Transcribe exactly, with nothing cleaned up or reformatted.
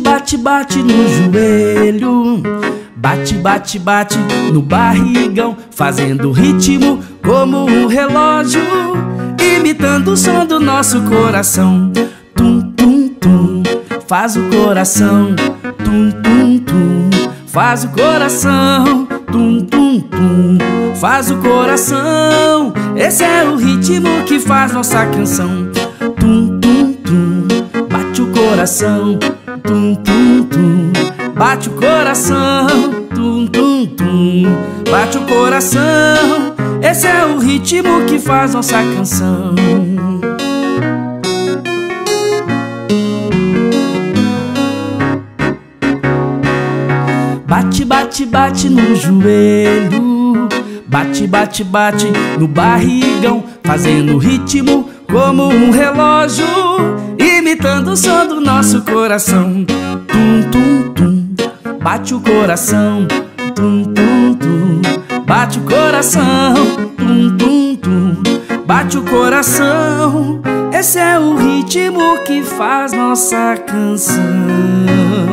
Bate, bate, bate no joelho, bate, bate, bate no barrigão, fazendo ritmo como um relógio, imitando o som do nosso coração. Tum, tum, tum, faz o coração. Tum, tum, tum, faz o coração. Tum, tum, tum, faz o coração. Esse é o ritmo que faz nossa canção. Tum, tum, tum, bate o coração. Tum, tum, tum, bate o coração. Tum, tum, tum, bate o coração. Esse é o ritmo que faz nossa canção. Bate, bate, bate no joelho, bate, bate, bate no barrigão, fazendo ritmo como um relógio, imitando o som do nosso coração. Tum, tum, tum, bate o coração. Tum, tum, tum, bate o coração. Tum, tum, tum, bate o coração. Esse é o ritmo que faz nossa canção.